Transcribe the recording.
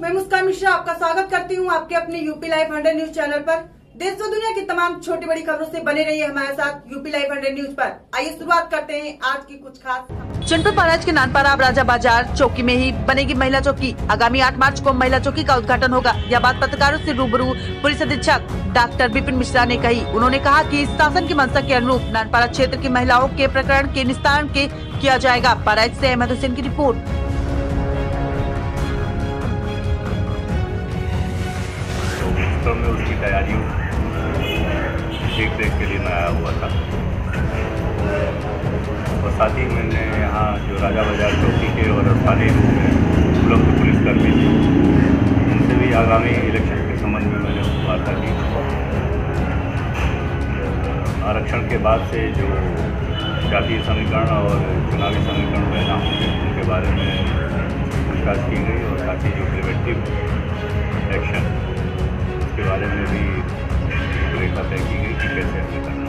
मैं मुस्कार मिश्रा आपका स्वागत करती हूं आपके अपने UP life under news channel पर। देश और दुनिया की तमाम छोटी बड़ी खबरों से बने रहिए हमारे साथ यूपी लाइफ अंडर न्यूज पर। आइए शुरुआत करते हैं आज की कुछ खास। जनपद महाराज के नानपारा राजा बाजार चौकी में ही बनेगी महिला चौकी। आगामी 8 मार्च को महिला चौकी का उद्घाटन होगा। यह बात पत्रकारों से रूबरू पुलिस अधीक्षक डॉक्टर बिपिन मिश्रा ने कही। उन्होंने कहा कि शासन की मंशा के अनुरूप नानपारा क्षेत्र की महिलाओं के प्रकरण के निस्तारण के किया जाएगा। पाराइट से अहमद हुसैन की रिपोर्ट। में उसकी तैयारियों देख देख के लिए मैं आया हुआ था और साथ ही मैंने यहाँ जो राजा बाजार चौकी के और स्थानीय रूप में उपलब्ध पुलिसकर्मी थे उनसे भी आगामी इलेक्शन के संबंध में मैंने बात की। आरक्षण के बाद से जो जातीय समीकरण और चुनावी समीकरण पैदा होंगे उनके बारे में पूछताछ की गई और साथ ही जो प्रिवेंटिव एक्शन के बारे में भी रूपरेखा तय की गई कि कैसे करना।